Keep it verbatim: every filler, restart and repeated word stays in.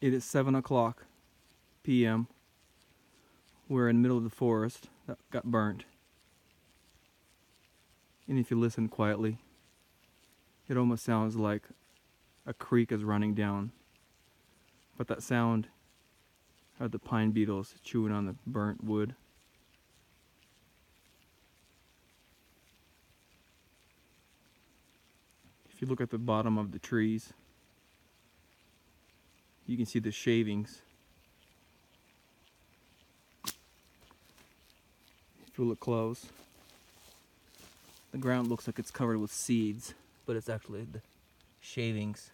It is seven o'clock p m We're in the middle of the forest that got burnt. And if you listen quietly, it almost sounds like a creek is running down. But that sound of the pine beetles chewing on the burnt wood. If you look at the bottom of the trees, you can see the shavings. If you look close, the ground looks like it's covered with seeds, but it's actually the shavings